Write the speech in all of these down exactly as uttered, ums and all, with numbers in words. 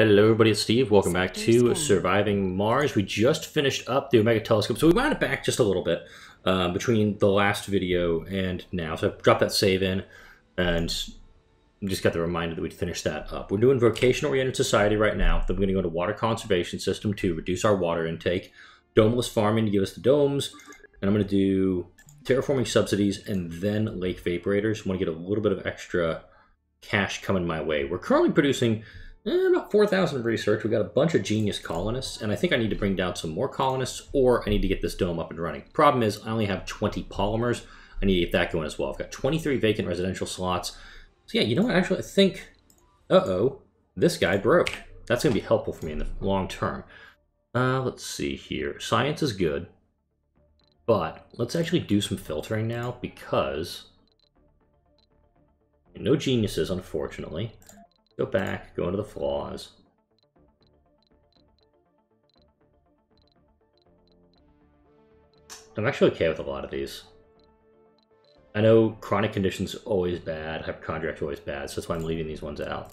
Hello everybody, it's Steve. Welcome back to Surviving Mars. We just finished up the Omega Telescope, so we wound it back just a little bit uh, between the last video and now. So I dropped that save in and just got the reminder that we'd finished that up. We're doing vocation-oriented society right now. Then we're going to go to water conservation system to reduce our water intake, domeless farming to give us the domes, and I'm going to do terraforming subsidies and then lake vaporators. I want to get a little bit of extra cash coming my way. We're currently producing Eh, about four thousand research. We've got a bunch of genius colonists, and I think I need to bring down some more colonists, or I need to get this dome up and running. Problem is, I only have twenty polymers. I need to get that going as well. I've got twenty-three vacant residential slots. So yeah, you know what? Actually, I think, uh-oh, this guy broke. That's going to be helpful for me in the long term. Uh, let's see here. Science is good, but let's actually do some filtering now, because no geniuses, unfortunately. Go back, go into the flaws. I'm actually okay with a lot of these. I know chronic conditions always bad, hypochondriacs always bad, so that's why I'm leaving these ones out.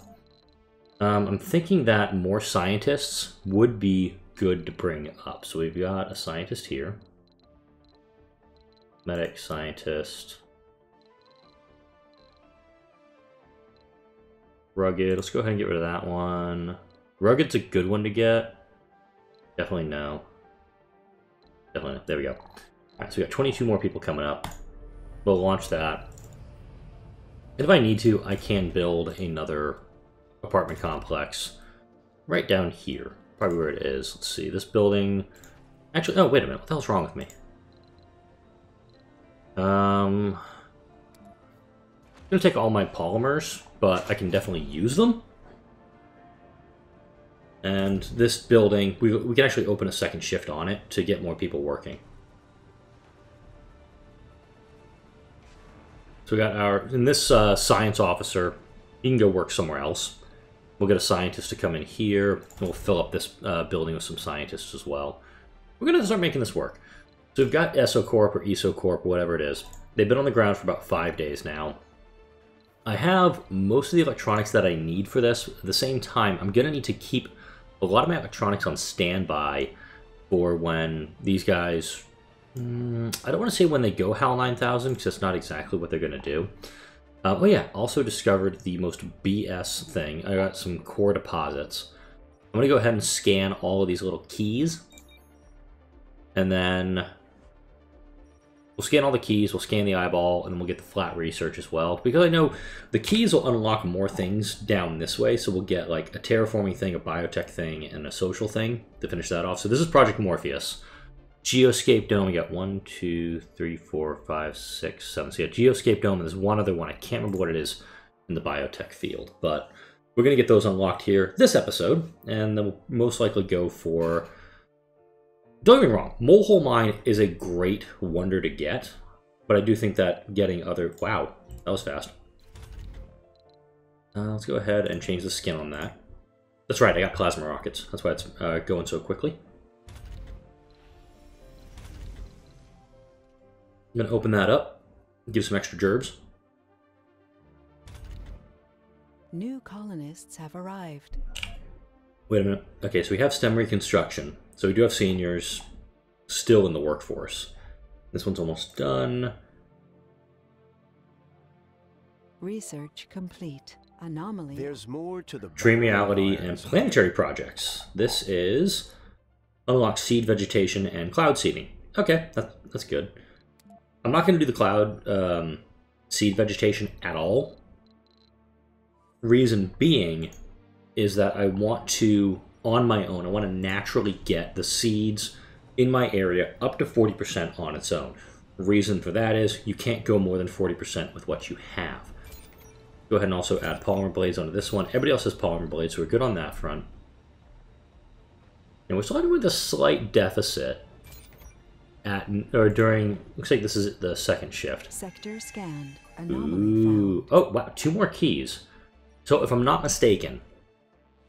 Um, I'm thinking that more scientists would be good to bring up. So we've got a scientist here. Medic, scientist. Rugged, let's go ahead and get rid of that one. Rugged's a good one to get. Definitely no. Definitely no. There we go. Alright, so we got twenty-two more people coming up. We'll launch that. And if I need to, I can build another apartment complex right down here. Probably where it is. Let's see. This building... Actually, oh, wait a minute. What the hell's wrong with me? Um... I'm going to take all my polymers, but I can definitely use them. And this building, we, we can actually open a second shift on it to get more people working. So we got our, in this uh, science officer, he can go work somewhere else. We'll get a scientist to come in here, and we'll fill up this uh, building with some scientists as well. We're going to start making this work. So we've got EsoCorp or EsoCorp, whatever it is. They've been on the ground for about five days now. I have most of the electronics that I need for this. At the same time, I'm gonna need to keep a lot of my electronics on standby for when these guys, mm, I don't wanna say when they go HAL nine thousand, because that's not exactly what they're gonna do. Uh, oh yeah, also discovered the most B S thing. I got some core deposits. I'm gonna go ahead and scan all of these little keys, and then we'll scan all the keys, we'll scan the eyeball, and then we'll get the flat research as well. Because I know the keys will unlock more things down this way, so we'll get like a terraforming thing, a biotech thing, and a social thing to finish that off. So this is Project Morpheus. Geoscape Dome, we got one, two, three, four, five, six, seven. So yeah, Geoscape Dome, and there's one other one. I can't remember what it is in the biotech field, but we're going to get those unlocked here this episode, and then we'll most likely go for... Don't get me wrong, Molehole Mine is a great wonder to get, but I do think that getting other... Wow, that was fast. Uh, let's go ahead and change the skin on that. That's right, I got Plasma Rockets. That's why it's uh, going so quickly. I'm going to open that up, give some extra gerbs. New colonists have arrived. Wait a minute. Okay, so we have STEM Reconstruction. So we do have seniors still in the workforce. This one's almost done. Research complete. Anomaly. There's more to the Dream Reality and Planetary Projects. This is unlock seed vegetation and cloud seeding. Okay, that's, that's good. I'm not going to do the cloud um, seed vegetation at all. Reason being is that I want to... on my own, I want to naturally get the seeds in my area up to forty percent on its own. The reason for that is you can't go more than forty percent with what you have. Go ahead and also add polymer blades onto this one. Everybody else has polymer blades, so we're good on that front. And we're starting with a slight deficit at or during. Looks like this is the second shift. Sector scanned. Ooh! Found. Oh wow! Two more keys. So if I'm not mistaken,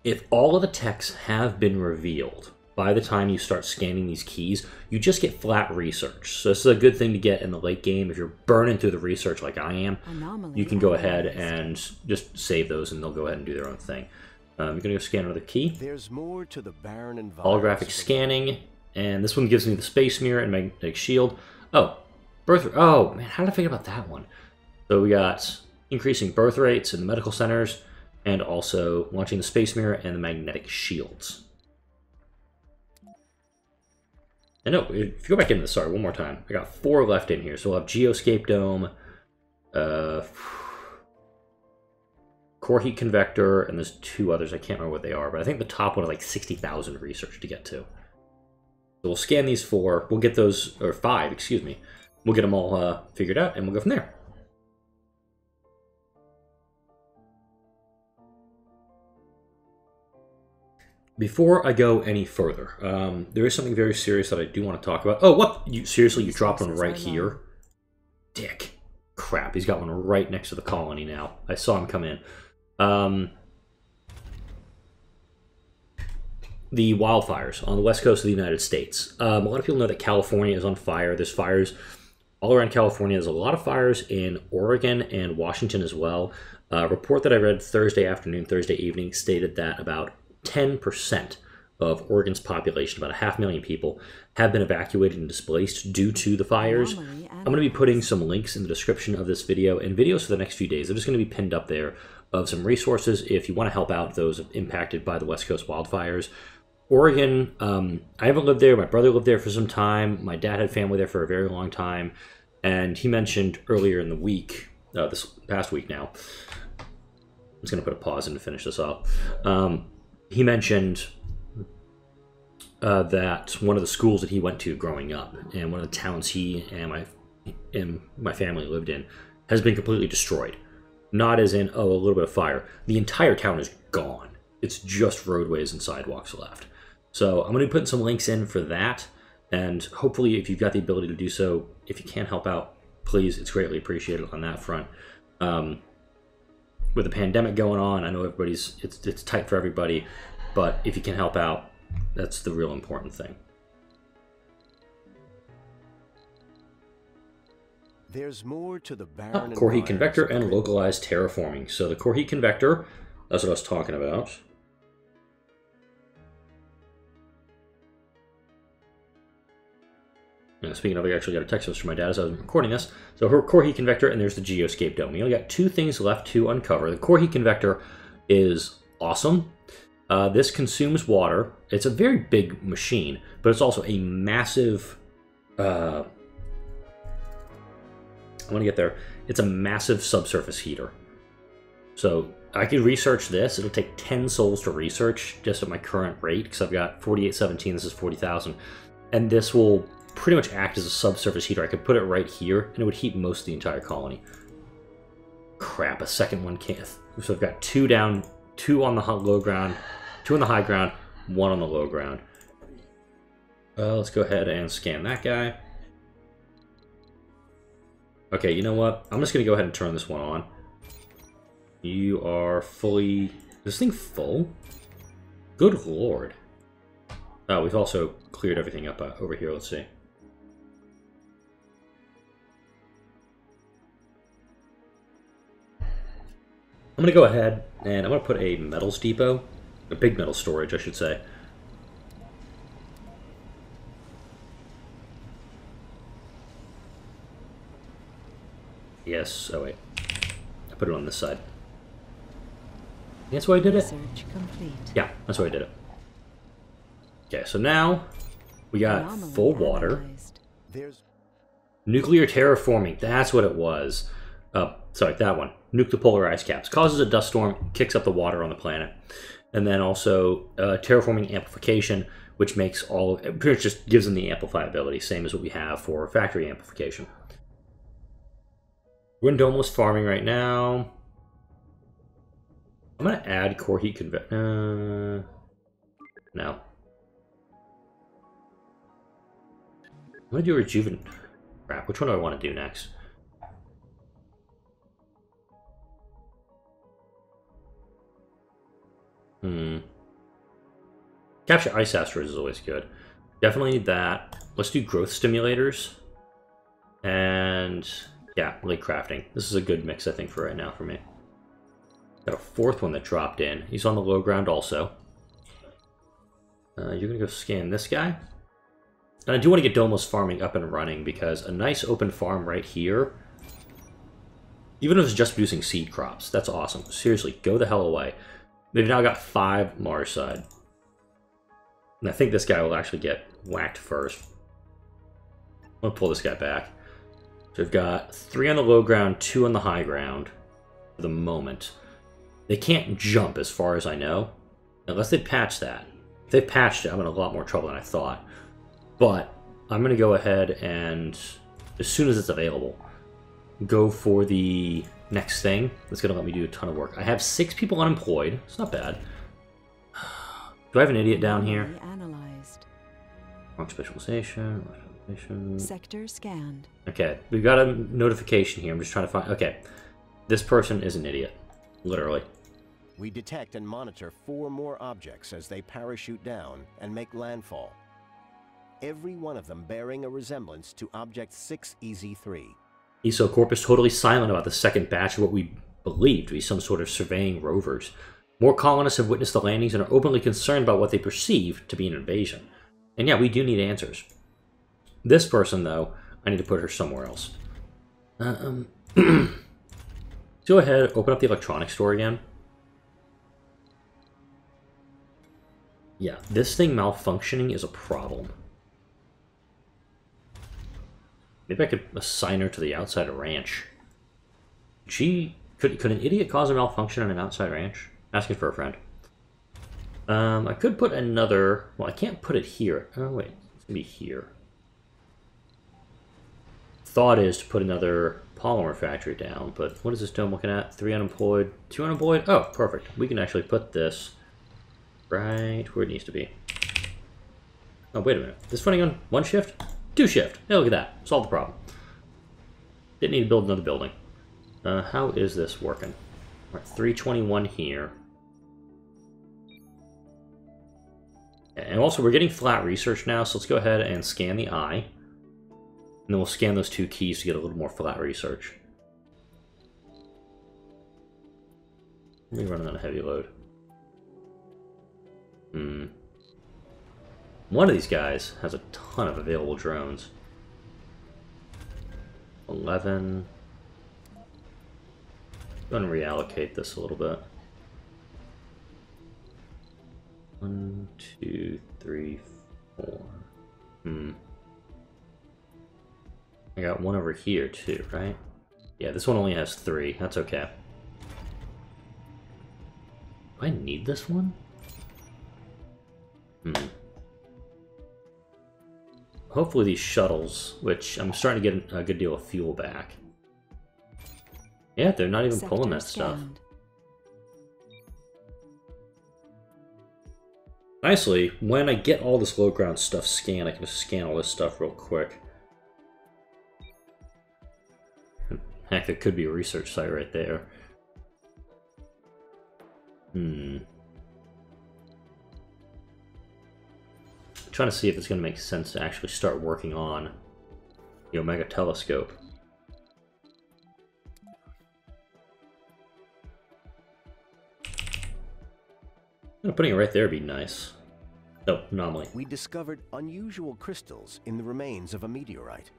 if all of the techs have been revealed by the time you start scanning these keys, you just get flat research. So this is a good thing to get in the late game. If you're burning through the research like I am, Anomaly. You can go ahead and just save those and they'll go ahead and do their own thing. Um, you're gonna go scan another key. There's more to the barren environment. Holographic scanning, and this one gives me the space mirror and magnetic shield. Oh, birth. Oh man, how did I forget about that one? So we got increasing birth rates in the medical centers, and also launching the space mirror and the magnetic shields. And no, if you go back into this, sorry, one more time. I got four left in here, so we'll have Geoscape Dome, uh, Core Heat Convector, and there's two others. I can't remember what they are, but I think the top one is like sixty thousand research to get to. So we'll scan these four. We'll get those, or five, excuse me. We'll get them all uh, figured out, and we'll go from there. Before I go any further, um, there is something very serious that I do want to talk about. Oh, what? You, seriously, you dropped one right here? Dick. Crap, he's got one right next to the colony now. I saw him come in. Um, the wildfires on the west coast of the United States. Um, a lot of people know that California is on fire. There's fires all around California. There's a lot of fires in Oregon and Washington as well. Uh, a report that I read Thursday afternoon, Thursday evening, stated that about ten percent of Oregon's population, about a half million people, have been evacuated and displaced due to the fires. I'm going to be putting some links in the description of this video and videos for the next few days. They're just going to be pinned up there of some resources if you want to help out those impacted by the West Coast wildfires. Oregon, um, I haven't lived there. My brother lived there for some time. My dad had family there for a very long time. And he mentioned earlier in the week, uh, this past week now, I'm just going to put a pause in to finish this up. Um, He mentioned uh, that one of the schools that he went to growing up, and one of the towns he and my and my family lived in, has been completely destroyed. Not as in, oh, a little bit of fire. The entire town is gone. It's just roadways and sidewalks left. So I'm going to be putting some links in for that, and hopefully, if you've got the ability to do so, if you can help out, please, it's greatly appreciated on that front. Um, With the pandemic going on, I know everybody's it's it's tight for everybody, but if you can help out, that's the real important thing. There's more to the barren. Oh, Core Heat Convector and localized terraforming. So the Core Heat Convector, that's what I was talking about. Now, speaking of, I actually got a text message from my dad as I was recording this. So her Core Heat Convector, and there's the Geoscape Dome. We only got two things left to uncover. The Core Heat Convector is awesome. Uh, this consumes water. It's a very big machine, but it's also a massive... Uh, I want to get there. It's a massive subsurface heater. So I could research this. It'll take ten souls to research just at my current rate, because I've got forty-eight seventeen. This is forty thousand. And this will... pretty much act as a subsurface heater. I could put it right here, and it would heat most of the entire colony. Crap, a second one can't. So I've got two down, two on the low ground, two on the high ground, one on the low ground. Uh, let's go ahead and scan that guy. Okay, you know what? I'm just going to go ahead and turn this one on. You are fully... Is this thing full? Good lord. Oh, we've also cleared everything up uh, over here. Let's see. I'm going to go ahead and I'm going to put a metals depot, a big metal storage, I should say. Yes, oh wait, I put it on this side. That's why I did it. Research complete. Yeah, that's why I did it. Okay, so now we got full water. There's... Nuclear terraforming, that's what it was. Uh, sorry, that one. Nuclear polarized caps. Causes a dust storm, kicks up the water on the planet. And then also uh, terraforming amplification, which makes all, it pretty much just gives them the amplifiability, same as what we have for factory amplification. We're in Domeless Farming right now. I'm going to add Core Heat Convector. Uh, no. I'm going to do rejuvenate. Crap, which one do I want to do next? Hmm. Capture ice asteroids is always good. Definitely need that. Let's do growth stimulators. And yeah, relay crafting. This is a good mix, I think, for right now for me. Got a fourth one that dropped in. He's on the low ground also. Uh, you're going to go scan this guy. And I do want to get Domeless Farming up and running, because a nice open farm right here, even if it's just producing seed crops, that's awesome. Seriously, go the hell away. They've now got five Mars side. And I think this guy will actually get whacked first. I'm going to pull this guy back. So we've got three on the low ground, two on the high ground for the moment. They can't jump as far as I know, unless they patch that. If they patched it, I'm in a lot more trouble than I thought. But I'm going to go ahead and, as soon as it's available, go for the next thing that's going to let me do a ton of work. I have six people unemployed. It's not bad. Do I have an idiot down here? Analyzed. Mark specialization. Sector scanned. Okay, we've got a notification here. I'm just trying to find... Okay, this person is an idiot. Literally. We detect and monitor four more objects as they parachute down and make landfall. Every one of them bearing a resemblance to Object six E Z three. EsoCorp is totally silent about the second batch of what we believe to be some sort of surveying rovers. More colonists have witnessed the landings and are openly concerned about what they perceive to be an invasion. And yeah, we do need answers. This person, though, I need to put her somewhere else. Uh, um, go ahead, open up the electronics store again. Yeah, this thing malfunctioning is a problem. Maybe I could assign her to the outside ranch. She could could an idiot cause a malfunction on an outside ranch? Asking for a friend. Um, I could put another. Well, I can't put it here. Oh wait, it's gonna be here. Thought is to put another polymer factory down, but what is this dome looking at? Three unemployed, two unemployed. Oh, perfect. We can actually put this right where it needs to be. Oh wait a minute. This running on one shift. Two shift. Hey, look at that. Solved the problem. Didn't need to build another building. Uh, how is this working? All right, three twenty-one here. And also, we're getting flat research now, so let's go ahead and scan the eye. And then we'll scan those two keys to get a little more flat research. Let me run on a heavy load. Hmm. One of these guys has a ton of available drones. eleven. I'm going to reallocate this a little bit. One, two, three, four. Hmm. I got one over here too, right? Yeah, this one only has three. That's okay. Do I need this one? Hmm. Hopefully these shuttles, which I'm starting to get a good deal of fuel back. Yeah, they're not even Sector pulling that scanned. Stuff. Nicely, when I get all this low ground stuff scanned, I can just scan all this stuff real quick. Heck, there could be a research site right there. Hmm. Trying to see if it's going to make sense to actually start working on the Omega Telescope. I'm putting it right there would be nice. Oh, anomaly. We discovered unusual crystals in the remains of a meteorite.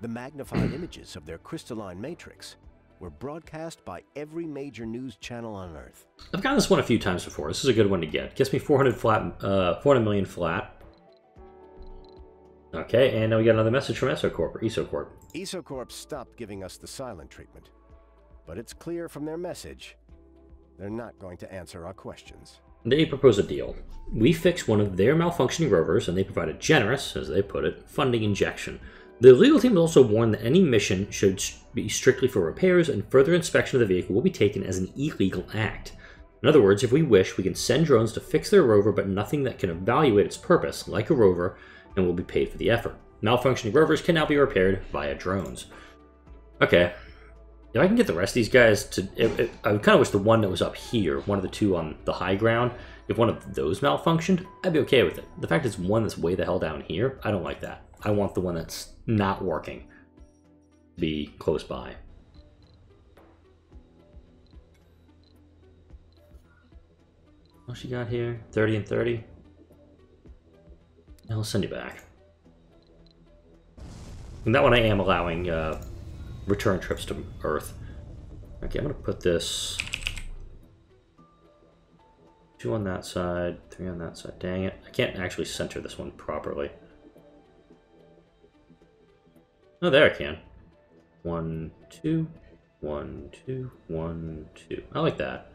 The magnified images of their crystalline matrix were broadcast by every major news channel on Earth. I've gotten this one a few times before. This is a good one to get. Gets me four hundred flat, uh, four hundred million flat. Okay, and now we got another message from EsoCorp, or EsoCorp. EsoCorp stopped giving us the silent treatment, but it's clear from their message they're not going to answer our questions. They propose a deal. We fix one of their malfunctioning rovers, and they provide a generous, as they put it, funding injection. The legal team also warned that any mission should be strictly for repairs, and further inspection of the vehicle will be taken as an illegal act. In other words, if we wish, we can send drones to fix their rover, but nothing that can evaluate its purpose, like a rover, and will be paid for the effort. Malfunctioning rovers can now be repaired via drones. Okay. If I can get the rest of these guys to... It, it, I kind of wish the one that was up here, one of the two on the high ground, if one of those malfunctioned, I'd be okay with it. The fact it's one that's way the hell down here, I don't like that. I want the one that's not working to be close by. What she got here? thirty and thirty. I'll send you back. And that one I am allowing uh, return trips to Earth. Okay, I'm gonna put this two on that side, three on that side. Dang it, I can't actually center this one properly. Oh, there I can. One, two, one, two, one, two. I like that.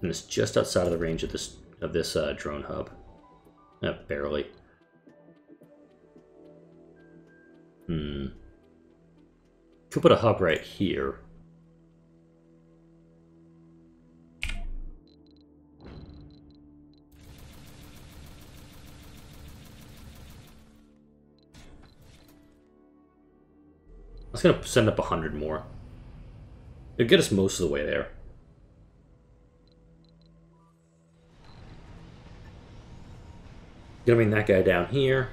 And it's just outside of the range of this of this uh, drone hub. Uh, barely. Hmm. Could put a hub right here. I was gonna send up a hundred more. It'll get us most of the way there. Gonna bring that guy down here.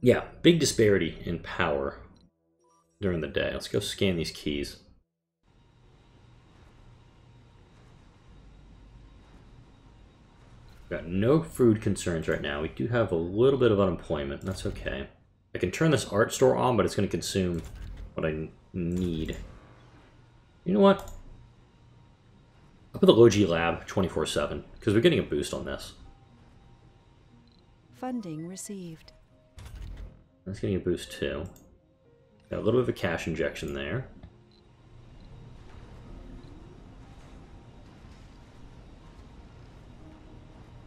Yeah, big disparity in power during the day. Let's go scan these keys. Got no food concerns right now. We do have a little bit of unemployment. That's okay. I can turn this art store on, but it's going to consume what I need. You know what? I'll put the Logi Lab twenty-four seven because we're getting a boost on this. Funding received. That's getting a boost too. Got a little bit of a cash injection there.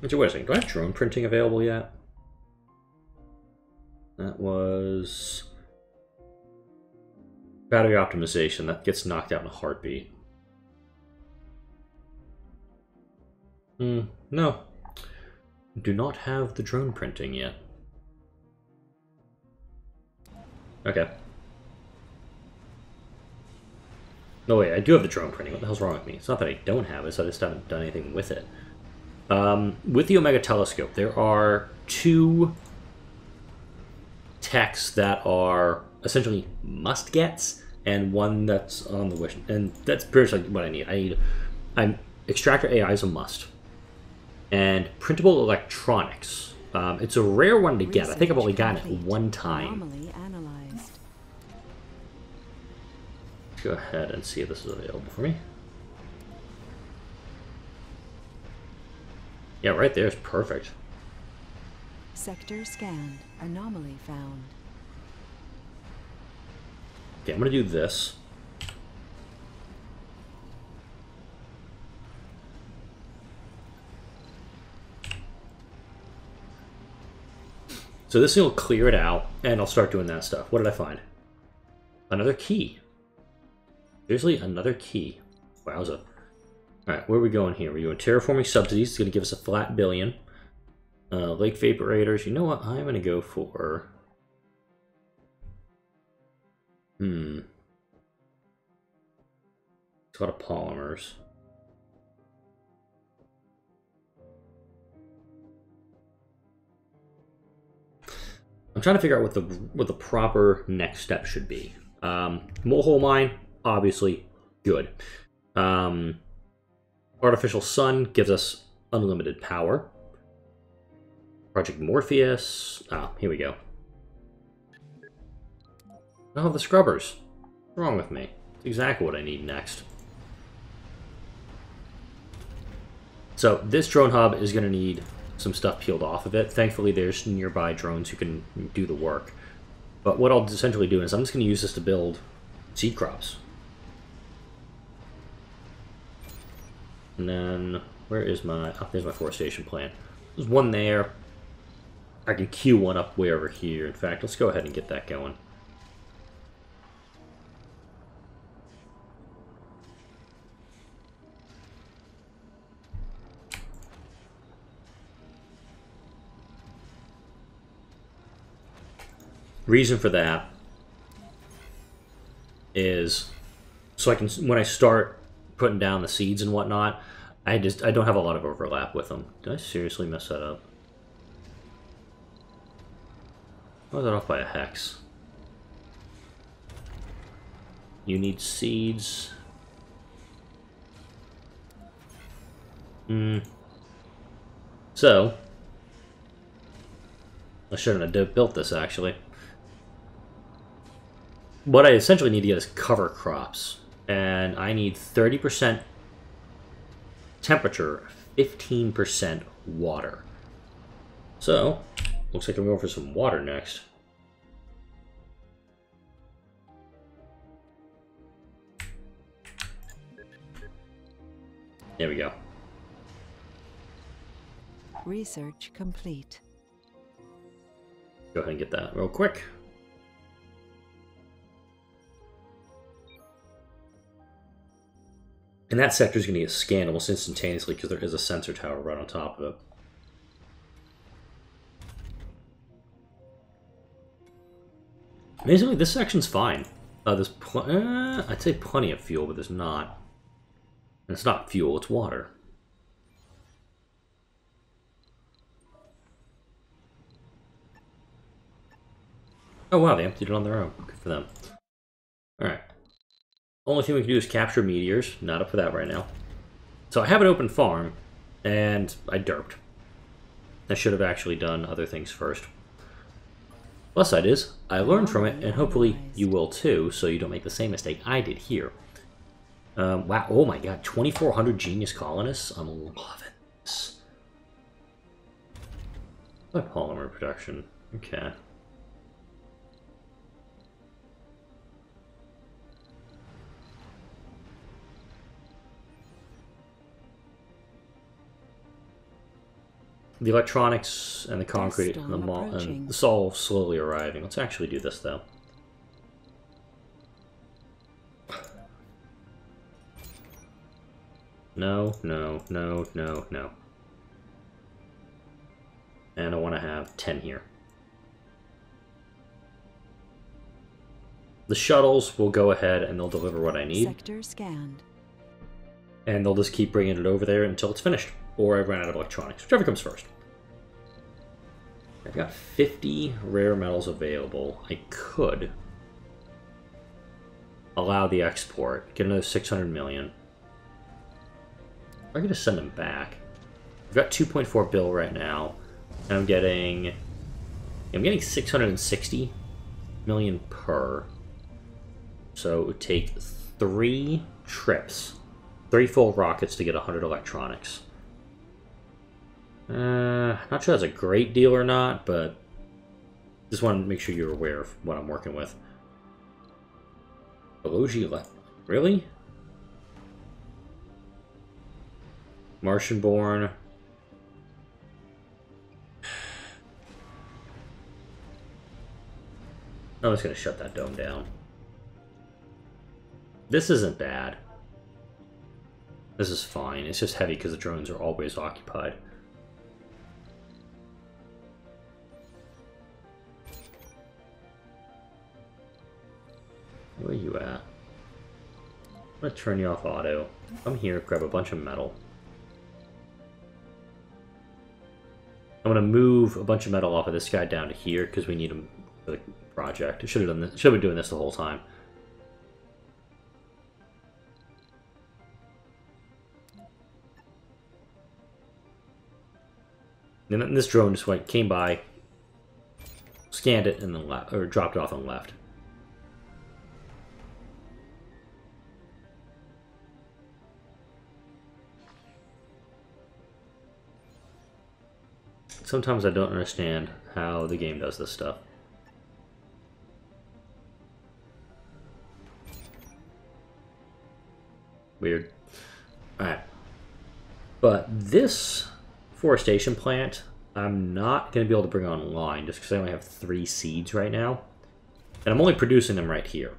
Wait a second, do I have drone printing available yet? That was... battery optimization, that gets knocked out in a heartbeat. Hmm, no. Do not have the drone printing yet. Okay. No, wait, I do have the drone printing. What the hell's wrong with me? It's not that I don't have it, it's that I just haven't done anything with it. Um, with the Omega Telescope, there are two techs that are essentially must-gets, and one that's on the wish. And that's pretty much what I need. I need I'm, Extractor A I is a must. And Printable Electronics. Um, it's a rare one to get. I think I've only gotten it one time. Let's go ahead and see if this is available for me. Yeah, right there is perfect. Sector scanned. Anomaly found. Okay, I'm gonna do this. So this thing will clear it out, and I'll start doing that stuff. What did I find? Another key. Seriously, another key. Wowza. Alright, where are we going here? We're doing terraforming subsidies. It's going to give us a flat billion. Uh, lake vaporators. You know what? I'm going to go for... Hmm. It's a lot of polymers. I'm trying to figure out what the what the proper next step should be. Um, Molehole Mine, obviously good. Um, Artificial Sun gives us unlimited power. Project Morpheus. Ah, oh, here we go. Oh, the scrubbers. What's wrong with me? That's exactly what I need next. So this drone hub is going to need some stuff peeled off of it. Thankfully, there's nearby drones who can do the work. But what I'll essentially do is I'm just going to use this to build seed crops. And then, where is my... Oh, there's my forestation plan. There's one there. I can queue one up way over here. In fact, let's go ahead and get that going. Reason for that is so I can, when I start putting down the seeds and whatnot, I just I don't have a lot of overlap with them. Did I seriously mess that up? I was that off by a hex. You need seeds. Hmm. So, I shouldn't have built this, actually. What I essentially need to get is cover crops. And I need thirty percent temperature, fifteen percent water. So, looks like I'm going for some water next. There we go. Research complete. Go ahead and get that real quick. And that sector is going to get scanned almost instantaneously because there is a sensor tower right on top of it. Amazingly, this section's fine. Uh, there's pl uh, I'd say plenty of fuel, but there's not. And it's not fuel, it's water. Oh wow, they emptied it on their own. Good for them. Alright. Only thing we can do is capture meteors. Not up for that right now. So I have an open farm, and I derped. I should have actually done other things first. Plus side is, I learned from it, and hopefully you will too, so you don't make the same mistake I did here. Um, wow, oh my god, twenty-four hundred genius colonists? I'm loving this. What polymer production? Okay. The electronics and the concrete and the, mo and the all slowly arriving. Let's actually do this though. No, no, no, no, no. And I want to have ten here. The shuttles will go ahead and they'll deliver what I need. Sector scanned. And they'll just keep bringing it over there until it's finished. Or I run out of electronics, whichever comes first. I've got fifty rare metals available. I could allow the export, get another six hundred million. I'm gonna send them back. I've got two point four bill right now, and I'm getting I'm getting six hundred sixty million per. So it would take three trips, three full rockets to get one hundred electronics. Uh, not sure that's a great deal or not, but just want to make sure you're aware of what I'm working with. Elogi left. Really? Martian-born. I'm just going to shut that dome down. This isn't bad. This is fine. It's just heavy because the drones are always occupied. Where are you at? I'm gonna turn you off auto. Come here, grab a bunch of metal. I'm gonna move a bunch of metal off of this guy down to here because we need them for the project. I should have done this. Should have been doing this the whole time. And then this drone just went, came by, scanned it, and then left, or dropped it off and left. Sometimes I don't understand how the game does this stuff. Weird. Alright. But this forestation plant, I'm not going to be able to bring online just because I only have three seeds right now. And I'm only producing them right here.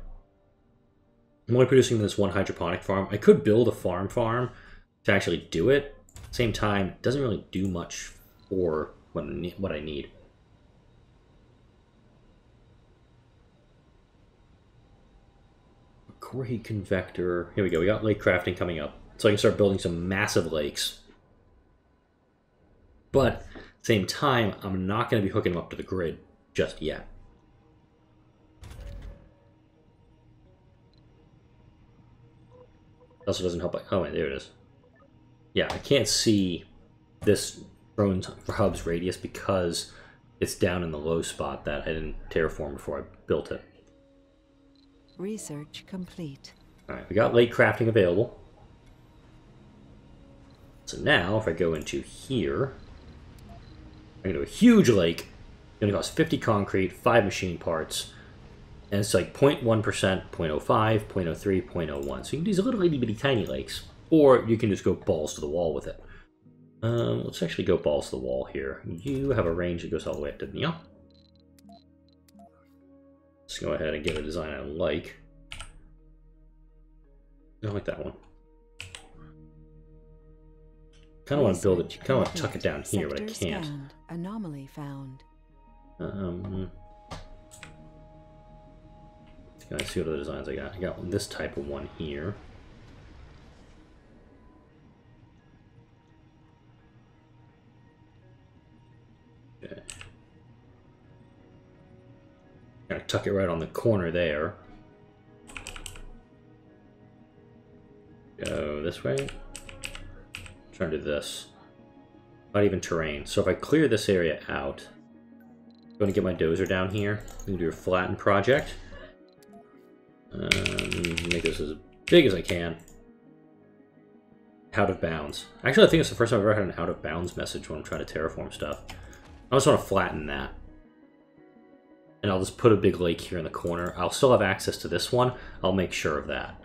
I'm only producing this one hydroponic farm. I could build a farm farm to actually do it. Same time, it doesn't really do much for what I need. Core Heat Convector. Here we go. We got lake crafting coming up. So I can start building some massive lakes. But same time, I'm not going to be hooking them up to the grid just yet. It also doesn't help. Like, oh wait, there it is. Yeah, I can't see this drone's hub's radius because it's down in the low spot that I didn't terraform before I built it. Research complete. Alright, we got late crafting available. So now, if I go into here, I'm going to do a huge lake. It's going to cost fifty concrete, five machine parts, and it's like zero point one percent, zero point zero five, zero point zero three, zero point zero one. So you can do these little itty bitty tiny lakes, or you can just go balls to the wall with it. Um, let's actually go balls to the wall here. You have a range that goes all the way up to Neil. Let's go ahead and get a design I like. I like that one. Kind of want to build it. Kind of want to tuck it down here, but I can't. Anomaly found. Um, let's see what other designs I got. I got this type of one here. Okay. Gotta tuck it right on the corner there. Go this way. Trying to do this. Not even terrain. So if I clear this area out, I'm going to get my dozer down here. I'm going to do a flattened project. Um, make this as big as I can. Out of bounds. Actually, I think it's the first time I've ever had an out of bounds message when I'm trying to terraform stuff. I just want to flatten that. And I'll just put a big lake here in the corner. I'll still have access to this one. I'll make sure of that.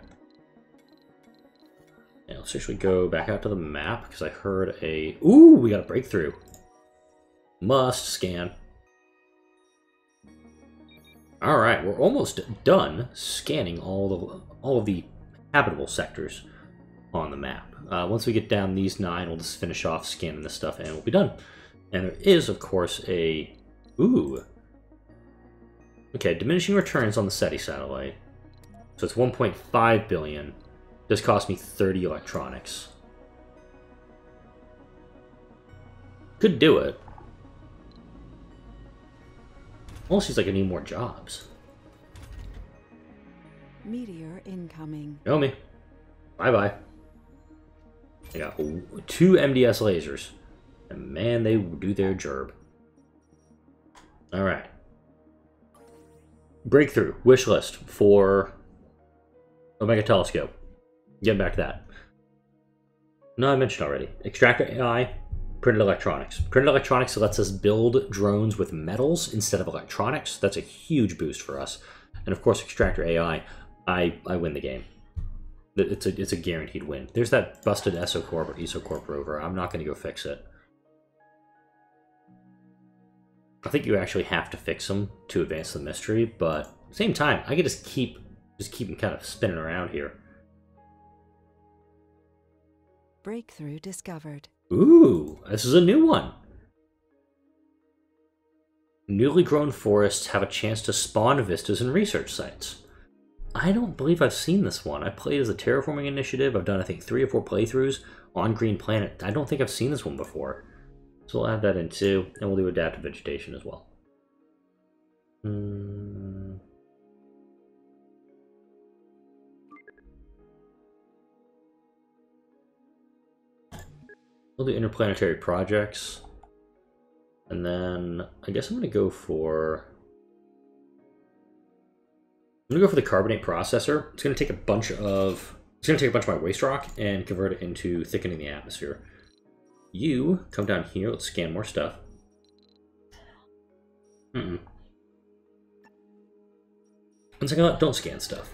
Yeah, let's actually go back out to the map because I heard a... Ooh, we got a breakthrough. Must scan. All right, we're almost done scanning all the all of the habitable sectors on the map. Uh, once we get down these nine, we'll just finish off scanning this stuff and we'll be done. And there is, of course, a... Ooh. Okay, diminishing returns on the SETI satellite. So it's one point five billion. This cost me thirty electronics. Could do it. Almost seems like I need more jobs. Meteor incoming. Show me. Bye bye. I got two M D S lasers. And man, they do their gerb. Alright. Breakthrough. Wish list for Omega Telescope. Getting back to that. No, I mentioned already. Extractor A I, Printed Electronics. Printed Electronics lets us build drones with metals instead of electronics. That's a huge boost for us. And of course, Extractor A I, I, I win the game. It's a, it's a guaranteed win. There's that busted EsoCorp or EsoCorp rover. I'm not going to go fix it. I think you actually have to fix them to advance the mystery, but at the same time, I can just keep, just keep them kind of spinning around here. Breakthrough discovered. Ooh, this is a new one. Newly grown forests have a chance to spawn vistas and research sites. I don't believe I've seen this one. I played as a terraforming initiative. I've done, I think, three or four playthroughs on Green Planet. I don't think I've seen this one before. So we'll add that in too, and we'll do adaptive vegetation as well. Mm. We'll do interplanetary projects, and then I guess I'm gonna go for I'm gonna go for the carbonate processor. It's gonna take a bunch of it's gonna take a bunch of my waste rock and convert it into thickening the atmosphere. You come down here. Let's scan more stuff. Mm-mm. One second, don't scan stuff.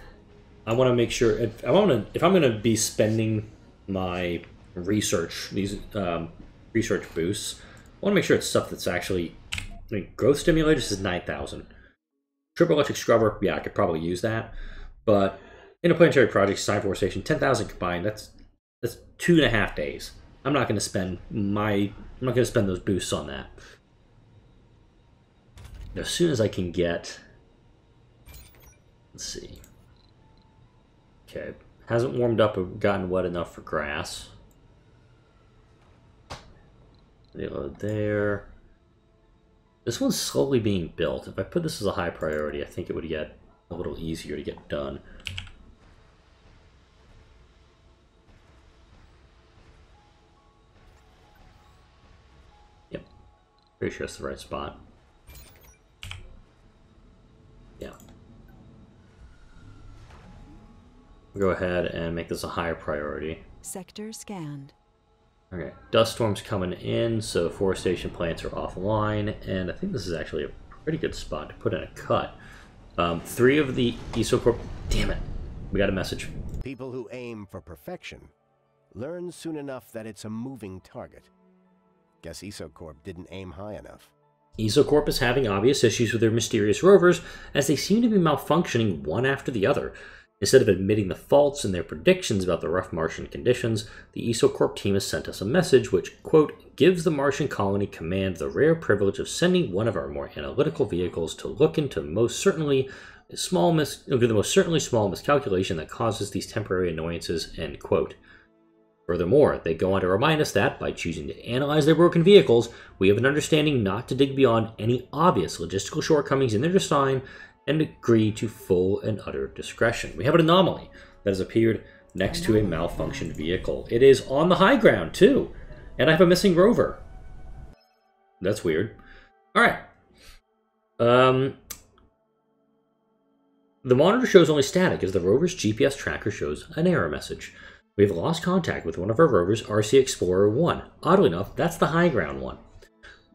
I want to make sure if I want to if I'm gonna be spending my research these um, research boosts. I want to make sure it's stuff that's actually. I mean, growth stimulators is nine thousand. Triple electric scrubber, yeah, I could probably use that. But interplanetary projects, side forestation, ten thousand combined. That's that's two and a half days. I'm not going to spend my. I'm not going to spend those boosts on that. As soon as I can get. Let's see. Okay, hasn't warmed up or gotten wet enough for grass. Reload there. This one's slowly being built. If I put this as a high priority, I think it would get a little easier to get done. Pretty sure it's the right spot. Yeah. We'll go ahead and make this a higher priority. Sector scanned. Okay, dust storm's coming in, so forestation plants are offline, and I think this is actually a pretty good spot to put in a cut. Um, three of the EsoCorp... Damn it! We got a message. People who aim for perfection learn soon enough that it's a moving target. Guess EsoCorp didn't aim high enough. EsoCorp is having obvious issues with their mysterious rovers, as they seem to be malfunctioning one after the other. Instead of admitting the faults in their predictions about the rough Martian conditions, the EsoCorp team has sent us a message which, quote, gives the Martian colony command the rare privilege of sending one of our more analytical vehicles to look into most certainly small mis the most certainly small miscalculation that causes these temporary annoyances, end quote. Furthermore, they go on to remind us that, by choosing to analyze their broken vehicles, we have an understanding not to dig beyond any obvious logistical shortcomings in their design and agree to full and utter discretion. We have an anomaly that has appeared next to a malfunctioned vehicle. It is on the high ground, too. And I have a missing rover. That's weird. All right. Um, the monitor shows only static, as the rover's G P S tracker shows an error message. We have lost contact with one of our rovers, R C Explorer one. Oddly enough, that's the high ground one.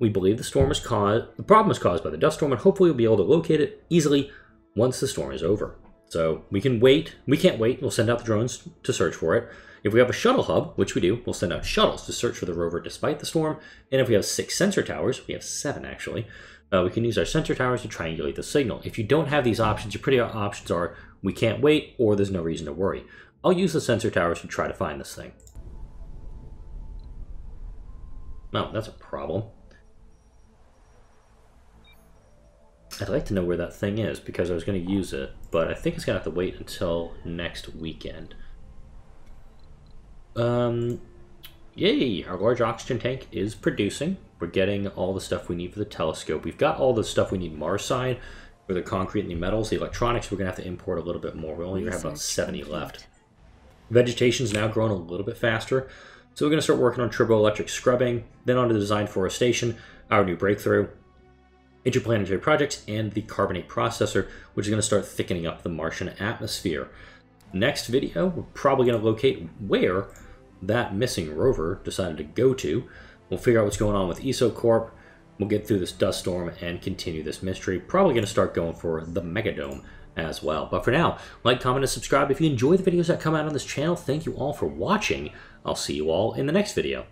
We believe the storm is caused, the problem is caused by the dust storm, and hopefully we'll be able to locate it easily once the storm is over. So we can wait. We can't wait. We'll send out the drones to search for it. If we have a shuttle hub, which we do, we'll send out shuttles to search for the rover despite the storm. And if we have six sensor towers, we have seven actually, uh, we can use our sensor towers to triangulate the signal. If you don't have these options, your pretty options are we can't wait or there's no reason to worry. I'll use the sensor towers to try to find this thing. No, that's a problem. I'd like to know where that thing is because I was going to use it, but I think it's going to have to wait until next weekend. Um, yay! Our large oxygen tank is producing. We're getting all the stuff we need for the telescope. We've got all the stuff we need Marside for the concrete and the metals. The electronics we're going to have to import a little bit more. We only have about seventy left. Vegetation's now growing a little bit faster, so we're going to start working on turboelectric scrubbing, then on to the design forestation, our new breakthrough, interplanetary projects, and the carbonate processor, which is going to start thickening up the Martian atmosphere. Next video, we're probably going to locate where that missing rover decided to go to. We'll figure out what's going on with EsoCorp. We'll get through this dust storm and continue this mystery. Probably going to start going for the Megadome as well. But for now, like, comment, and subscribe if you enjoy the videos that come out on this channel. Thank you all for watching. I'll see you all in the next video.